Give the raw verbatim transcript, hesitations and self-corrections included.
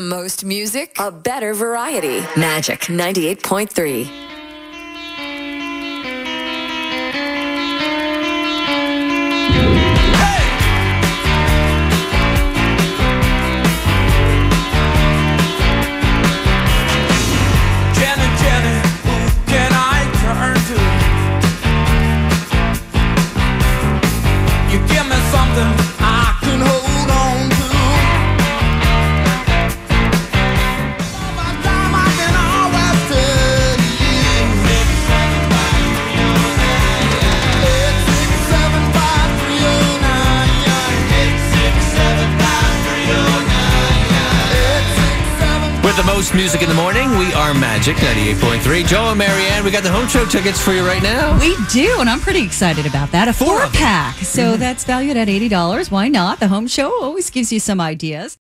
The most music, a better variety. Magic ninety-eight point three. Music in the morning. We are Magic ninety-eight point three. Joe and Marianne, we got the home show tickets for you right now. We do, and I'm pretty excited about that. A four, four pack. So mm-hmm. That's valued at eighty dollars. Why not? The home show always gives you some ideas.